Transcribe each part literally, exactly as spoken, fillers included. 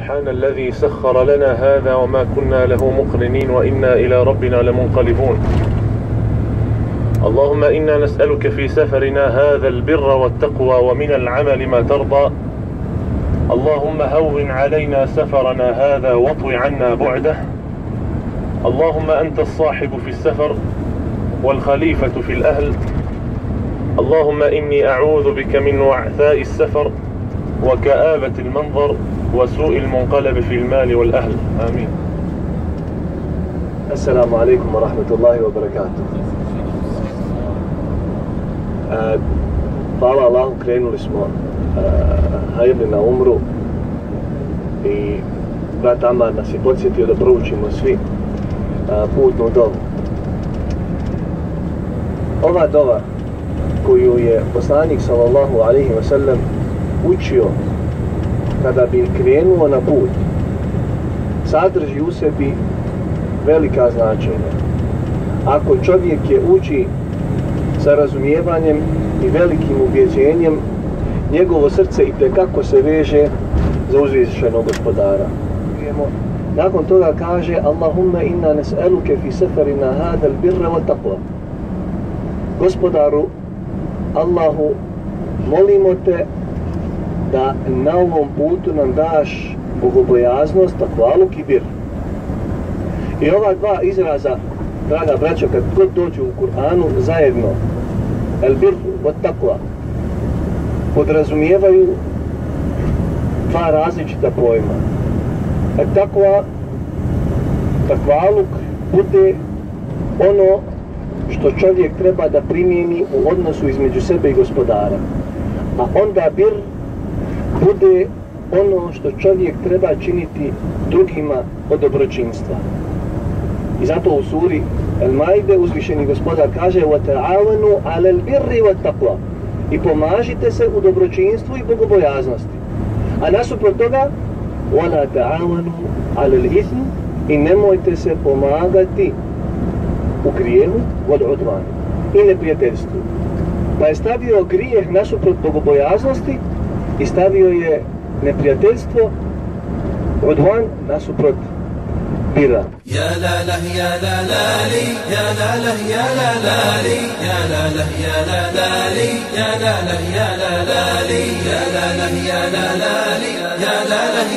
سبحان الذي سخر لنا هذا وما كنا له مقرنين وإنا إلى ربنا لمنقلبون. اللهم إنا نسألك في سفرنا هذا البر والتقوى ومن العمل ما ترضى. اللهم هون علينا سفرنا هذا واطوي عنا بعده. اللهم أنت الصاحب في السفر والخليفة في الأهل. اللهم إني أعوذ بك من وعثاء السفر وكآبة المنظر وسوء المنقلب في المال والأهل. آمين. السلام عليكم ورحمة الله وبركاته. E, hvala Allahom, krenuli smo e, hajde na umru i brat Amar nas je podsjetio da proučimo svi e, putnu dovu. Ova dova koju je poslanik sallallahu alaihi wa sallam učio kada bi krenuo na put sadrži u sebi velika značenja. Ako čovjek je uči sa razumijevanjem i velikim ubjeđenjem, njegovo srce i tekako se veže za uzvišenog gospodara. Nakon toga kaže Allahumma inna nes'eluke fi seferina hadal birra wa taqwa. Gospodaru, Allahu, molimo te da na ovom putu nam daš bogobojaznost, takvaluk i bir. I ova dva izraza, draga braćo, kad god dođu u Kur'anu zajedno, el-bir od takva, podrazumijevaju dva različita pojma. El-takva, takvaluk, bude ono što čovjek treba da primijeni u odnosu između sebe i gospodara. A onda bir bude ono što čovjek treba činiti drugima od dobročinstva. I zato u suri El-Maide uzvišeni gospodar kaže وَتَعَوَنُوا عَلَى الْبِرِّ وَالْتَقْوَى. I pomažite se u dobročinstvu i bogobojaznosti. A nasuprot toga وَلَا تَعَوَنُوا عَلَى الْإِثْمِ. I nemojte se pomagati u grijehu وَالْعُدْوَانِ i neprijateljstvu. Pa je stavio grijeh nasuprot bogobojaznosti i stavio je neprijateljstvo udvan nasuprot bira. يا لا لا يا لا لا لي يا لا لا يا لا لا لي يا لا لا يا لا لا لي يا لا لا يا لا لا لي يا لا لا يا لا لا لي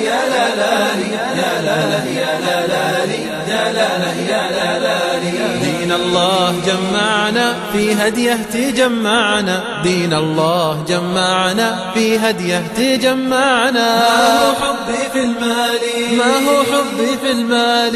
يا لا لا يا لا لا لي يا لا لا يا لا لا لي يا لا لا يا لا لا لي. دين الله جمعنا في هديه تجمعنا. دين الله جمعنا في هديه تجمعنا. ما هو حبي في المال ما هو حبي في المال.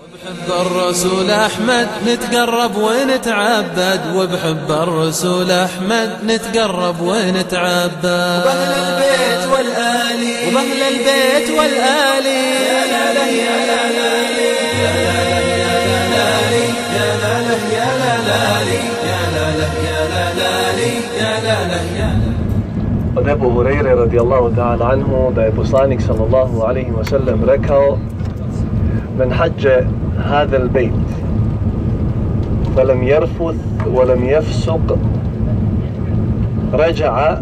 وبحب الرسول أحمد نتقرب ونتعبد. وبحب الرسول أحمد نتقرب ونتعبد. وبهل البيت والآلي وبهل البيت والآلي يا لا لا يا لا لا لي يا لا لا يا لا لا لي يا لا لا يا لا لا لي يا لا لا يا لا لا لي يا لا لا يا لا. Od Ebu Hureyre radijallahu ta'ala anhu da je poslanik sallallahu alaihi wa sallam rekao: من حج هذا البيت فلم يرفث ولم يفسق رجع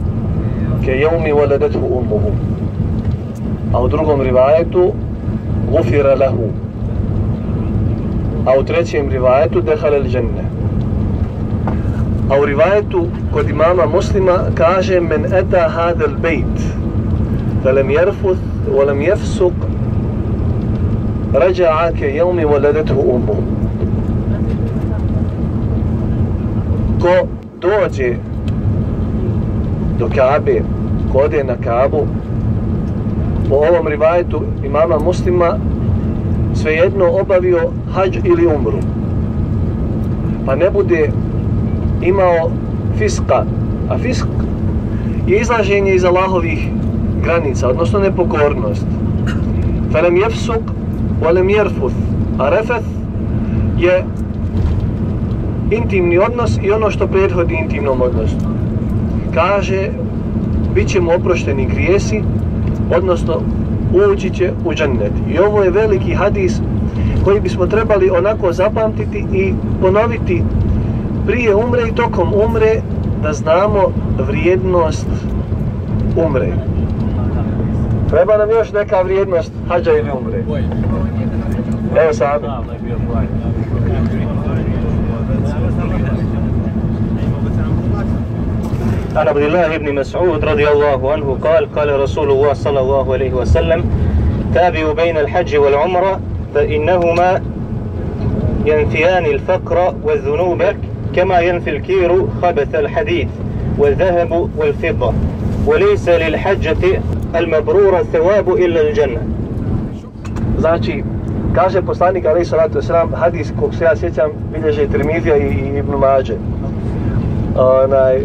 كيوم ولدته أمه. أو drugom rivajetu غفر له. A u trećem rivajetu دخل الجنة. A u rivajetu kod imama Muslima kaže: من أتى هذا البيت فلم يرفث ولم يفسق رجع كيوم ولدته أمه. ko dođe do Kaabe, ko ode na Kaabu, po ovom rivajetu imama Muslima svejedno obavio hađ ili umru, pa ne bude imao fiska, a fisk je izlaženje iz Allahovih granica, odnosno nepokornost. فَلَمْ يَفْسُقْ وَلَمْ يَرْفُثْ. A refeth je intimni odnos i ono što prethodi intimnom odnosu. Kaže, bit ćemo oprošteni grijesi, odnosno ući će u džennet. I ovo je veliki hadis koji bismo trebali onako zapamtiti i ponoviti prije umre i tokom umre, da znamo vrijednost umre. Treba nam još neka vrijednost hađa ili umre. Evo sami. عن عبد الله بن مسعود رضي الله عنه قال قال رسول الله صلى الله عليه وسلم تابعوا بين الحج والعمرة فإنهما ينفيان الفقر والذنوب كما ينفي الكير خبث الحديد والذهب والفضة وليس للحجة المبرورة الثواب إلا الجنة. Znači, kaže poslanik alejhi salatu vesselam, hadis kog se ja sjećam bilježe Tirmizija i Ibn Mađe. Onaj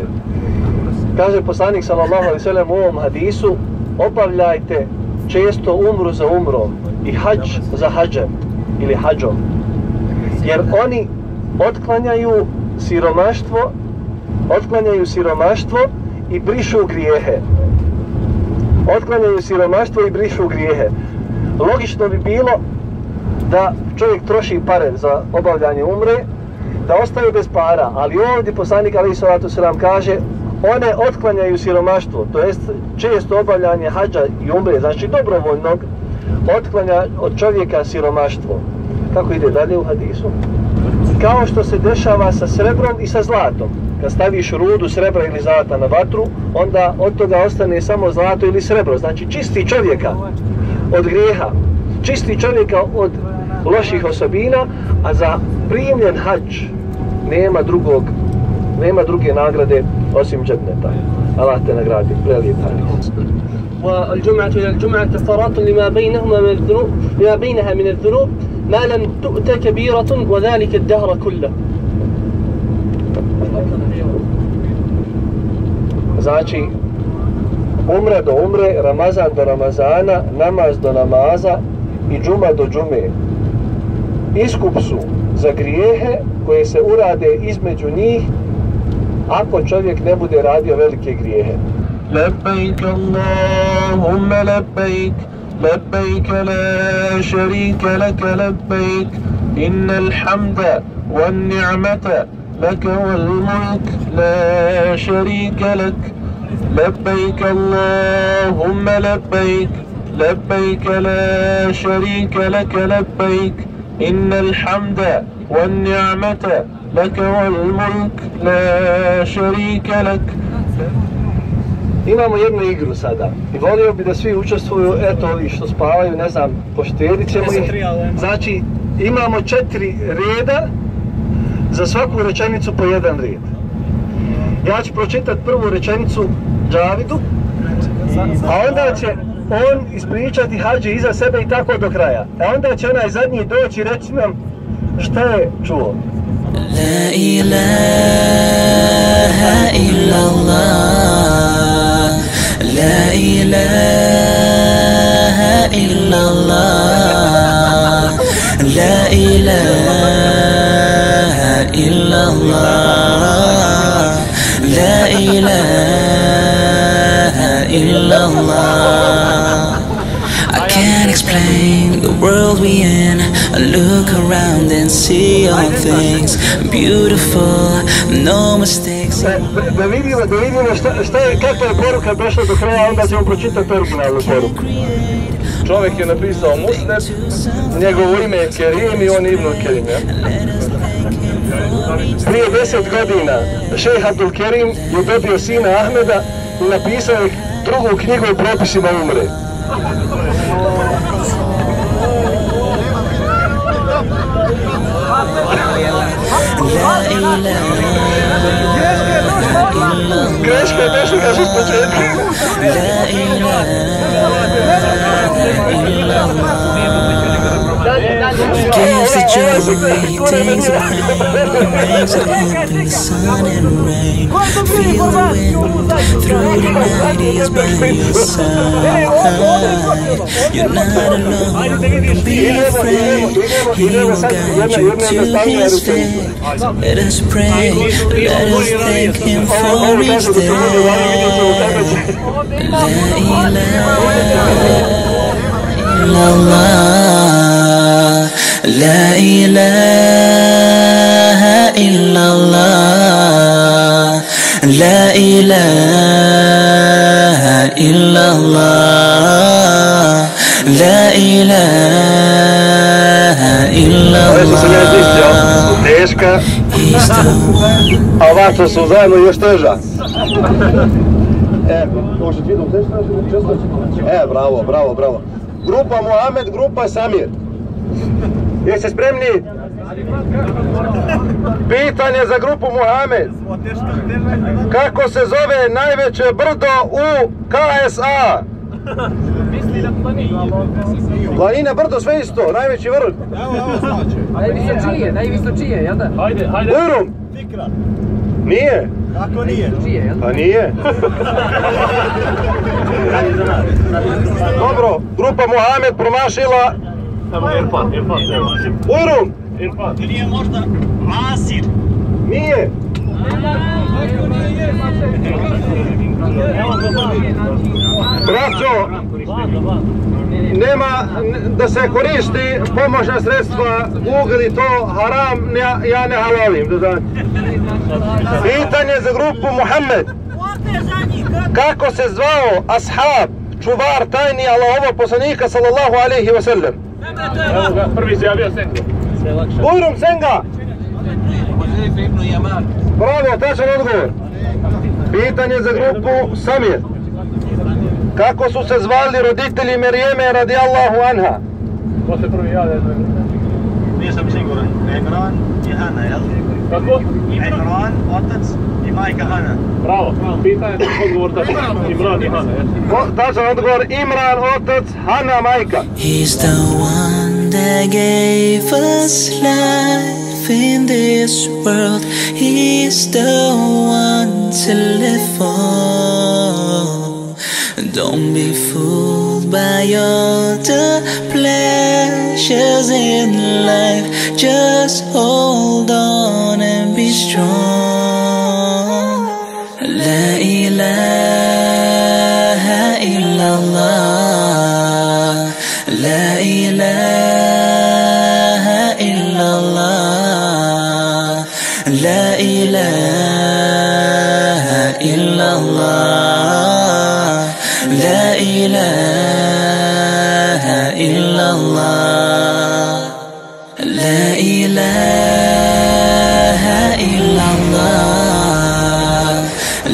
Kaže poslanik sallallahu alejhi ve sellem u ovom hadisu, obavljajte često umru za umrom i hađ za hađem ili hađom. Jer oni otklanjaju siromaštvo, otklanjaju siromaštvo i brišu grijehe. Otklanjaju siromaštvo i brišu grijehe. Logično bi bilo da čovjek troši pare za obavljanje umre, da ostaje bez para, ali ovdje poslanik alejhi salatu vesselam kaže one otklanjaju siromaštvo, to jest često obavljanje hađa i umre, znači dobrovoljnog, otklanja od čovjeka siromaštvo. Kako ide dalje u hadisu? Kao što se dešava sa srebrom i sa zlatom. Kad staviš rudu srebra ili zlata na vatru, onda od toga ostane samo zlato ili srebro. Znači čisti čovjeka od grijeha, čisti čovjeka od loših osobina, a za primljen hađ nema drugog, nema druge nagrade osim dženneta. Allah te nagradi, prelijep hadis. وَالْجُمْعَةُ إِلَى الْجُمْعَةِ كَفَّارَةٌ لِمَا بَيْنَهُمَا مِنَ الذُّنُوبِ مَا بَيْنَهَا مِنَ الذُّنُوبِ مَا لَمْ تُؤْتَ كَبِيرَةٌ وَذَلِكَ الدَّهْرَ كُلَّهُ. Znači, umre do umre, Ramazan do Ramazana, namaz do namaza i džuma do džume. Iskup su za grijehe koje se urade između njih ako čovjek ne bude radio velike grijehe. Labbaik Allahumma labbaik, labbaik la sharika laka labbaik, innal hamda wan ni'mata laka wal mulk la sharika lak. Labbaik Allahumma labbaik, labbaik la sharika laka labbaik, innal hamda wan ni'mata لك والملك لا شريك لك. Imamo jednu igru sada i volio bi da svi učestvuju, eto ovi što spavaju, ne znam, poštedit ćemo ih. Znači imamo četiri reda, za svaku rečenicu po jedan red. Ja ću pročitati prvu rečenicu Džavidu, a onda će on ispričati hađi iza sebe i tako do kraja. A onda će onaj zadnji doći i reći nam šta je čuo. لا إله إلا الله لا إله إلا الله لا إله إلا الله لا إله إلا الله. I can't explain the world we in. I look around and see all things beautiful, no mistakes. Da vidimo, da vidimo šta je, kakva je poruka došla do kraja, onda ćemo pročitati originalnu poruku. Čovjek je napisao Musned, njegovo ime je Kerim i on je Ibn Kerim, ja? Prije deset godina šejh Abdul Kerim je dobio sina Ahmeda i napisao je drugu knjigu o propisima umre. Greška je došla kažu s početka. Daj Guess that you're waiting for me. Rags are up in the sun and rain. Feel the wind through the night is by your side. You're not alone, don't be afraid. He will guide you to his faith. Let us pray, let us thank him for his day. La ilaha illallah, la ilaha illallah, la ilaha illallah, la ilaha illallah. Teška, a vaša su zajedno još teža. E, možete vidjeti u teška, često će. E, bravo, bravo, bravo. Grupa Mohamed, grupa Samir. Jeste spremni? Pitanje za grupu Mohamed. Kako se zove najveće brdo u K S A? Planina, brdo, sve isto, najveći vrh. Najvisočije, najvisočije, jel da? Urum! Nije? Kako nije? Pa nije. Dobro, grupa Mohamed promašila. Urum! Nije možda Asir? Nije. Braćo, nema da se koristi pomoćna sredstva, ugl i to haram, ja ne halalim. Pitanje za grupu Mohamed. Kako se zvao ashab, čuvar tajni Allahovog poslanika sallallahu alaihi wa sallam? Evo ga, prvi se javio Senga. Ujrum Senga! Bravo, tačan odgovor. Pitanje za grupu Samir. Kako su se zvali roditelji Merijeme radijallahu anha? Ko se prvi jade? Nisam siguran. Imran i Hana, jel? Kako? Imran, otac i majka Hana. Bravo, pitanje za odgovor tačan. Imran i Hana, jel? Tačan odgovor, Imran, otac, Hana, majka. He's the one that gave us life in this world, he's the one to live for. Don't be fooled by all the pleasures in life, just hold on and be strong. La ilaha illallah, la ilaha illallah, la ilaha illallah, la ilaha illallah, la ilaha illallah,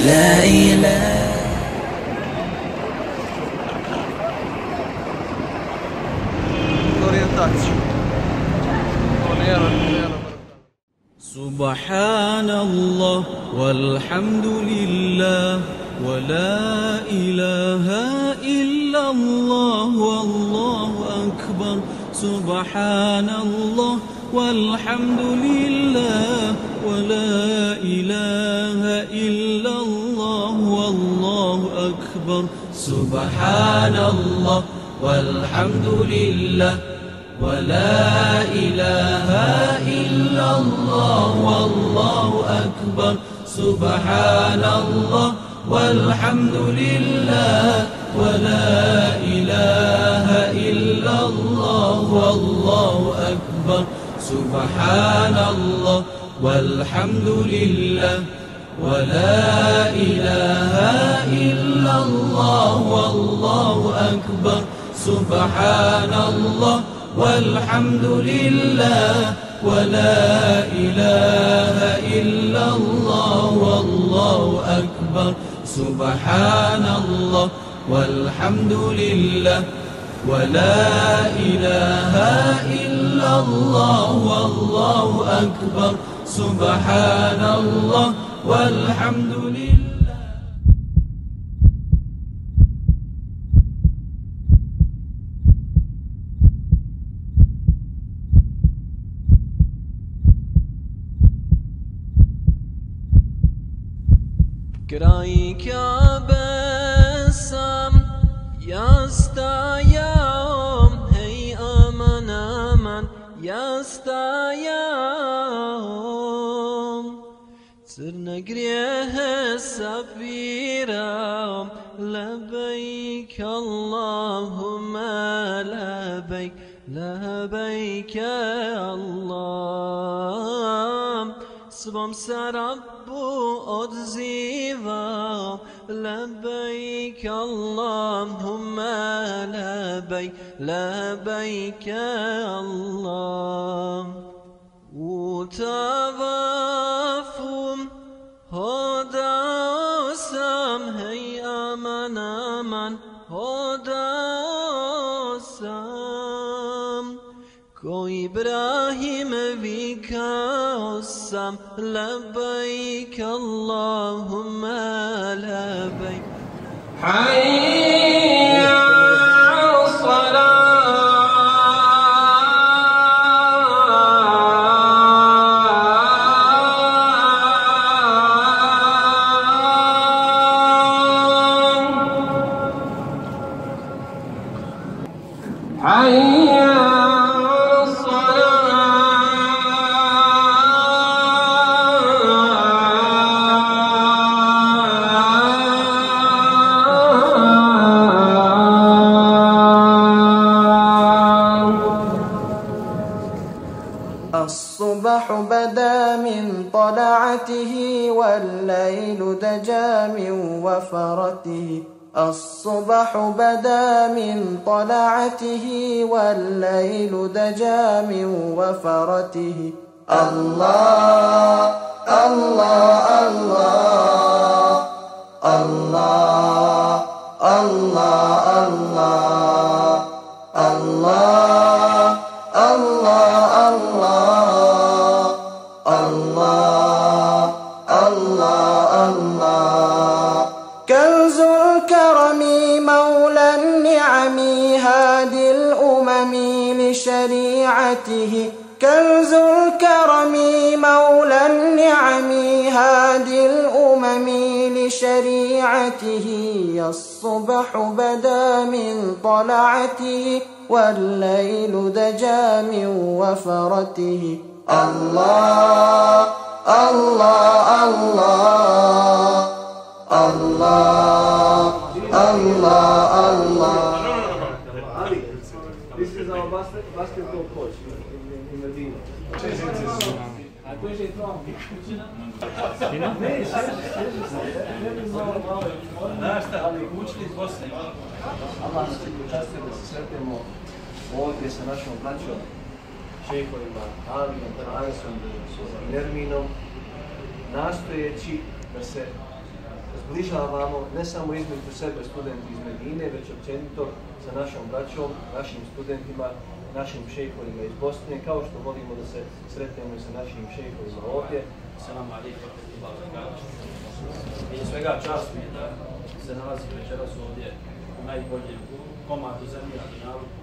la ilaha. Subhanallah, walhamdulillah, wa la ilaha illallah, wallahu akbar. Subhanallah, walhamdulillah, wa la ilaha illallah, wallahu akbar. Subhanallah, walhamdulillah, ولا إله إلا الله والله أكبر. سبحان الله والحمد لله ولا إله إلا الله والله أكبر. سبحان الله والحمد لله ولا إله إلا الله والله أكبر. سبحان الله والحمد لله ولا إله إلا الله والله أكبر. سبحان الله والحمد لله ولا إله إلا الله والله أكبر. سبحان الله والحمد لله. Kraj Kabe sam ja stajao, hej aman aman ja stajao, crne grijehe sapirao, labejk Allahumma labejk, labejk ya Allah. Svom se Rabbu odzivao, labejk Allahumma labejk, labejk ya Allah. U tavafu hodao sam, hej aman aman hodao sam, ko Ibrahim vikao sam, labajk Allahumma labajk. Hayya as-salat. والليل دجى من وفرته، الصبح بدا من طلعته والليل دجى من وفرته. الله الله الله الله الله الله الله الله الله الله شريعته كنز الكرم مولى النعم هادي الأمم لشريعته. الصبح بدا من طلعته والليل دجى من وفرته. الله الله الله الله الله الله. This is our basketball coach in Medina. I wish it wrong. Znaš šta, ali učili Bosne. Allah nas počasti da se sretnemo ovdje sa našom braćom, šejkovima, Alijom, Anasom, Nerminom, nastojeći da se zbližavamo ne samo između sebe studenti iz Medine, već općenito sa našom braćom, našim studentima, našim šejkovima iz Bosne, kao što volimo da se sretnemo sa našim šejkovima ovdje. Selam alejkum. Prije svega čast mi je da se nalazim večeras ovdje u najboljem komadu zemlje na Dunjaluku,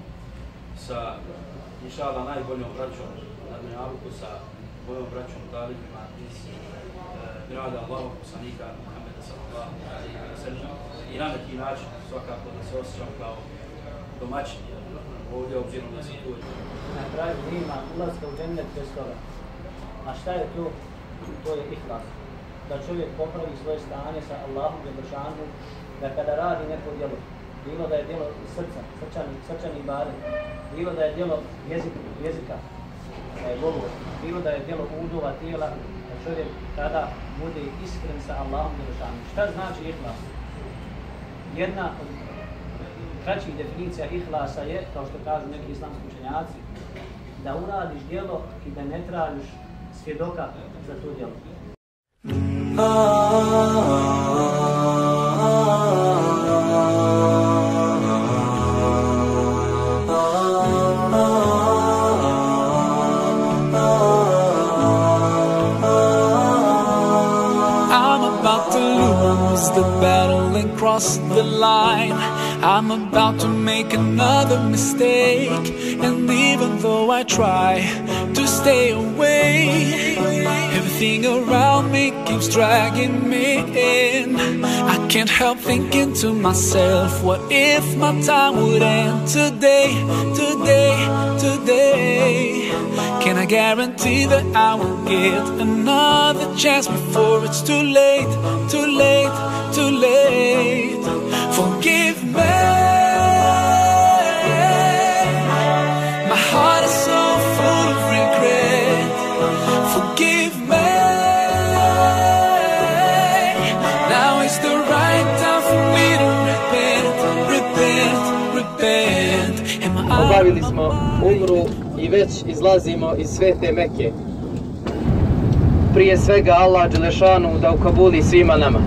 sa inšallah najboljom braćom na Dunjaluku, sa mojom braćom talibima iz grada Allahog poslanika i na neki način svakako da se osjećam kao domaćin ovdje obzirom da se tu. Na kraju nema ulazka u džennet bez toga. A šta je to? To je ihlas. Da čovjek popravi svoje stanje sa Allahom dželešanu, da kada radi neko djelo, bilo da je djelo srca, srčani ibadet, bilo da je djelo jezika, da je govor, bilo da je djelo udova tijela, da čovjek kada bude iskren sa Allahom dželešanu. Šta znači ihlas? Jedna od kraćih definicija ihlasa je, kao što kažu neki islamski učenjaci, da uradiš djelo i da ne tražiš svjedoka za to djelo. The battle and cross the line. I'm about to make another mistake, and even though I try to stay away, if Everything around me keeps dragging me in. I can't help thinking to myself, what if my time would end today, today, today? Can I guarantee that I will get another chance before it's too late, too late, too late? Forgive me. Obavili smo umru i već izlazimo iz svete Mekke. Prije svega Allah Đelešanu da ukabuli svima nama.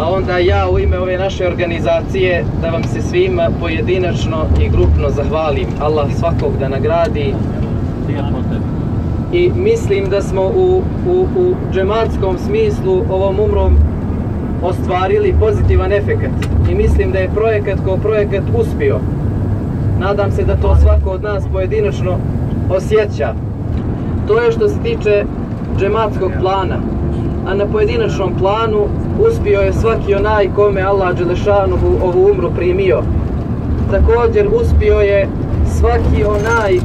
A onda ja u ime ove naše organizacije da vam se svima pojedinačno i grupno zahvalim. Allah svakog da nagradi. I mislim da smo u, u, u džematskom smislu ovom umrom ostvarili pozitivan efekat. I mislim da je projekat kao projekat uspio. Nadam se da to svako od nas pojedinačno osjeća. To je što se tiče džematskog plana. A na pojedinačnom planu uspio je svaki onaj kome Allah Đelešanuhu ovu umru primio. Također uspio je svaki onaj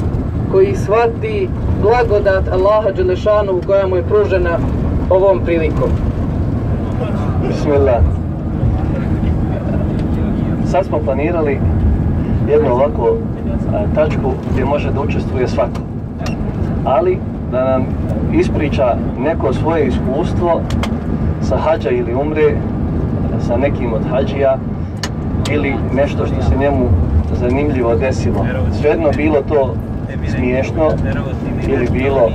koji shvati blagodat Allaha Đelešanuhu koja mu je pružena ovom prilikom. Bismillah. Sad smo planirali jednu ovakvu tačku gdje može da učestvuje svako. Ali da nam ispriča neko svoje iskustvo sa hađa ili umre, sa nekim od hađija ili nešto što se njemu zanimljivo desilo. Svejedno bilo to smiješno ili bilo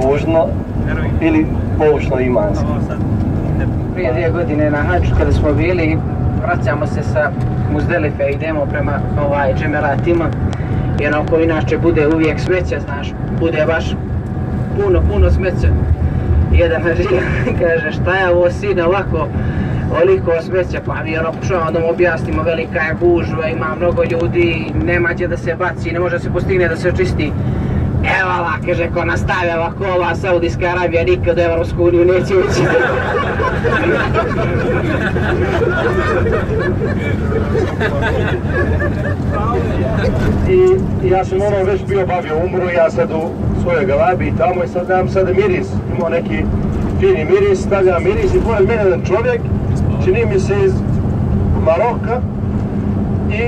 tužno ili poučno imanski. Prije dvije godine na hađu kada smo bili, vraćamo se sa Muzdelife, idemo prema džemeratima i onako inače bude uvijek smeća, znaš, bude baš puno, puno smeća. Jedan hađija kaže, šta je ovo sine ovako, oliko smeća, pa mi ono pokušavamo da mu objasnimo, velika je gužva, ima mnogo ljudi, nema gdje da se baci, ne može da se postigne da se očisti. Evo Allah, kaže, ko nastavi ovako, ova Saudijska Arabija nikad u Evropsku uniju neće ući. I ja sam ono već bio bavio umru, ja sad u svojoj galabi i tamo i sad nemam sada miris. Imao neki fini miris, stavljam miris i pored mene jedan čovjek, čini mi se iz Maroka, i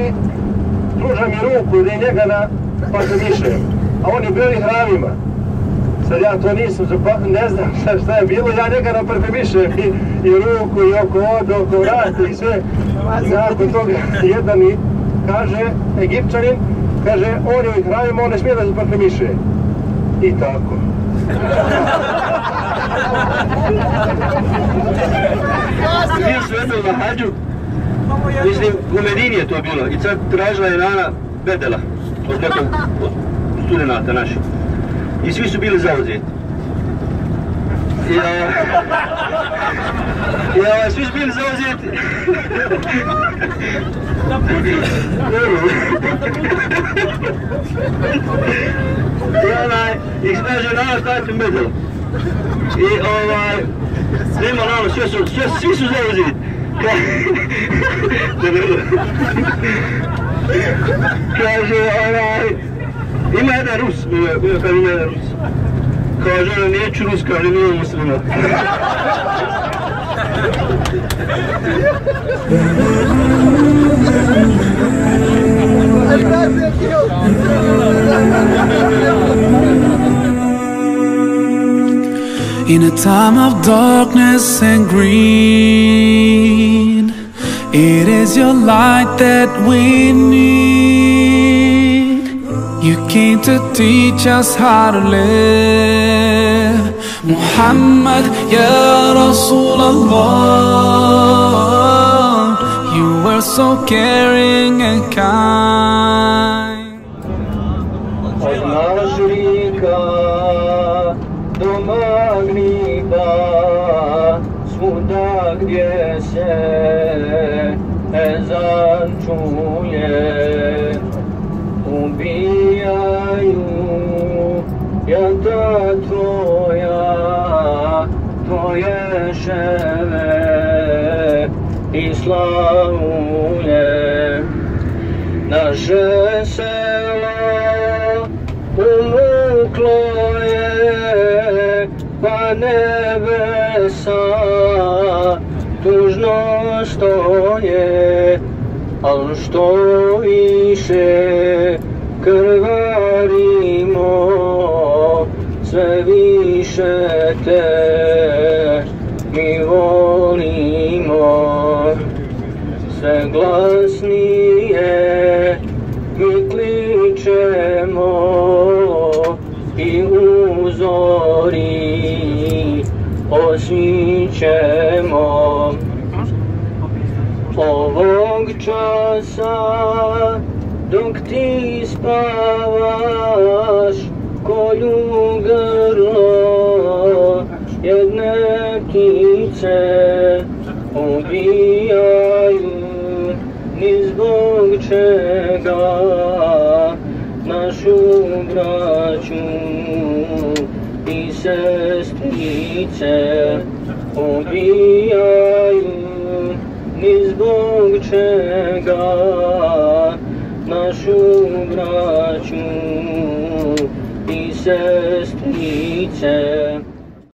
pruža mi ruku ili njega na pazemišem. A oni bili hramima. Sad ja to nisam, ne znam šta je bilo, ja njega naparfemišem i ruku i oko od, oko vrata i sve. I nakon toga jedan mi kaže, Egipćanin, kaže, on je u hramima, on ne smije da se parfemiše. I tako. Bio su jedno na hađu, mislim, u Medini je to bilo i sad tražila je Nana bedela od nekog studenta naših. I svi su bili zauzeti. I svi su bili zauzeti. I snažio nama staviti medel. I svima nama, svi su zauzeti. Kaže, onaj, ima jedan Rus, kada ima jedan Rus. Kao žena, neću Rus, kao ne nije muslima. In a time of darkness and green, it is your light that we need. You came to teach us how to live, Muhammad, Ya Rasulallah. You were so caring and kind. Od mažrika do magriba, svuda gdje se ezan čuje, ubijaju jata tvoja. السماء يصلونها نجا سلا وموكلايا ونبسا tužno što je, al što više krvarimo, sve više te mi volimo, sve glasnije mi kličemo i uzori osjećemo. Ovog časa dok ti spavaš, kolju grlo jedne ptice ubijaju, ni zbog čega našu braću i sestrice ubijaju, ni zbog čega našu braću i sestrice.